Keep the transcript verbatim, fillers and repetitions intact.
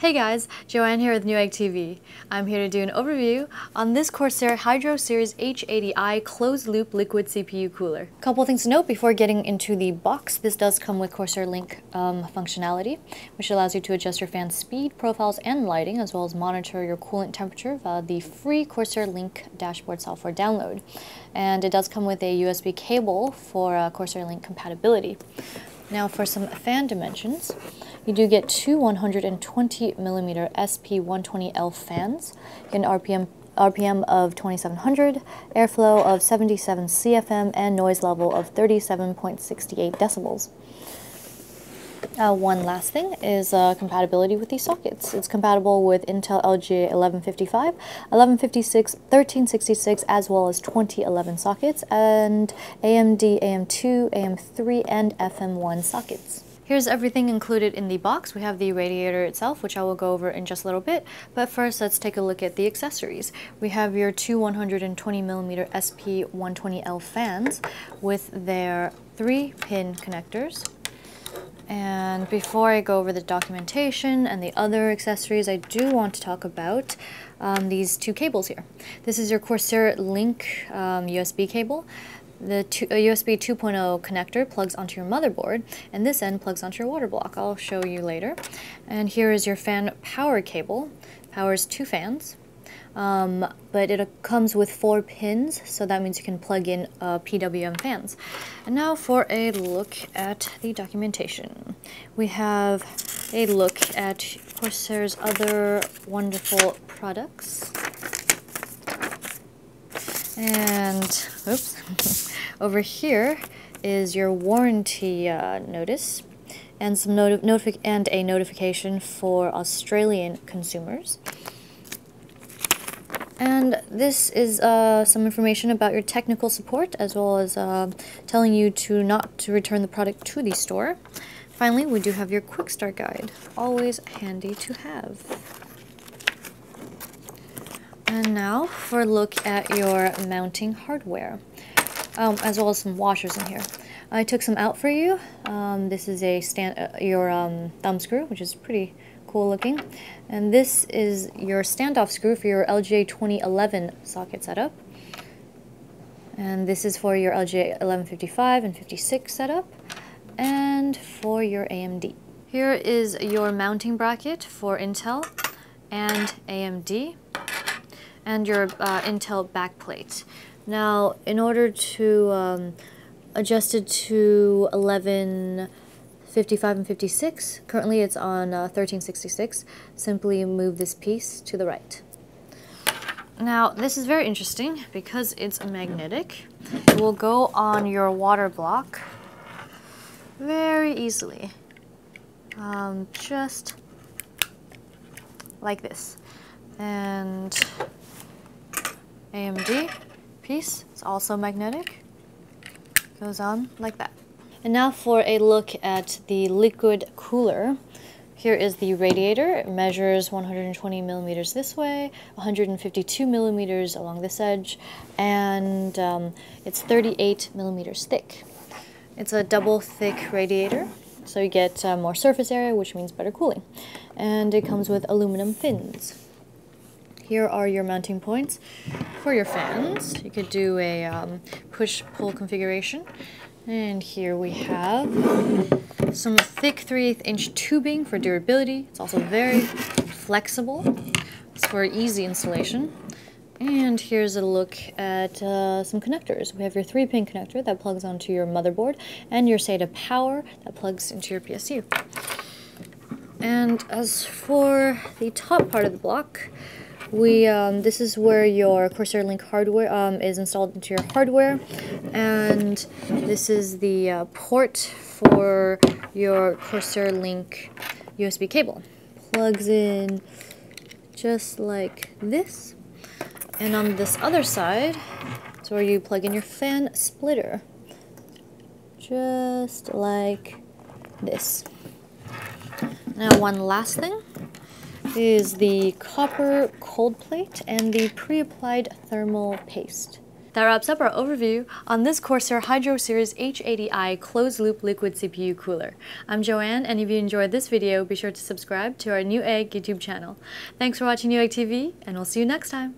Hey guys, Joanne here with Newegg T V. I'm here to do an overview on this Corsair Hydro Series H eighty i closed-loop liquid C P U cooler. Couple things to note before getting into the box. This does come with Corsair Link um, functionality, which allows you to adjust your fan speed, profiles, and lighting, as well as monitor your coolant temperature via the free Corsair Link dashboard software download. And it does come with a U S B cable for uh, Corsair Link compatibility. Now for some fan dimensions, you do get two one hundred twenty millimeter S P one twenty L fans, an R P M, R P M of twenty-seven hundred, airflow of seventy-seven C F M, and noise level of thirty-seven point six eight decibels. Uh, one last thing is uh, compatibility with these sockets. It's compatible with Intel L G A eleven fifty-five, eleven fifty-six, thirteen sixty-six, as well as twenty eleven sockets, and A M D, A M two, A M three, and F M one sockets. Here's everything included in the box. We have the radiator itself, which I will go over in just a little bit, but first let's take a look at the accessories. We have your two one hundred twenty millimeter S P one twenty L fans with their three pin connectors. And before I go over the documentation and the other accessories, I do want to talk about um, these two cables here. This is your Corsair Link um, U S B cable. The two, uh, U S B two point oh connector plugs onto your motherboard, and this end plugs onto your water block. I'll show you later. And here is your fan power cable. Powers two fans. Um, but it comes with four pins, so that means you can plug in uh, P W M fans. And now for a look at the documentation. We have a look at Corsair's other wonderful products. And, oops, over here is your warranty uh, notice. And, some noti notifi and a notification for Australian consumers. And this is uh, some information about your technical support, as well as uh, telling you to not to return the product to the store. Finally, we do have your quick start guide, always handy to have. And now for a look at your mounting hardware, um, as well as some washers in here. I took some out for you. Um, this is a stand, uh, your um, thumb screw, which is pretty cool looking. And this is your standoff screw for your L G A twenty eleven socket setup. And this is for your L G A eleven fifty-five and fifty-six setup. And for your A M D. Here is your mounting bracket for Intel and A M D, and your uh, Intel backplate. Now, in order to um, adjust it to eleven fifty-five and fifty-six, currently it's on uh, thirteen sixty-six, simply move this piece to the right. Now, this is very interesting because it's magnetic. It will go on your water block very easily, um, just like this. And A M D piece is also magnetic, goes on like that. And now for a look at the liquid cooler. Here is the radiator. It measures one hundred twenty millimeters this way, one hundred fifty-two millimeters along this edge, and um, it's thirty-eight millimeters thick. It's a double thick radiator, so you get uh, more surface area, which means better cooling. And it comes with aluminum fins. Here are your mounting points for your fans. You could do a um, push-pull configuration. And here we have some thick three eighths inch tubing for durability. It's also very flexible. It's for easy installation. And here's a look at uh, some connectors. We have your three pin connector that plugs onto your motherboard, and your SATA power that plugs into your P S U. And as for the top part of the block, We, um, this is where your Corsair Link hardware um, is installed into your hardware, and this is the uh, port for your Corsair Link U S B cable. Plugs in just like this, and on this other side is where you plug in your fan splitter, just like this. Now, one last thing is the copper cold plate and the pre-applied thermal paste. That wraps up our overview on this Corsair Hydro Series H eighty i closed-loop liquid C P U cooler. I'm Joanne, and if you enjoyed this video, be sure to subscribe to our Newegg YouTube channel. Thanks for watching Newegg T V, and we'll see you next time.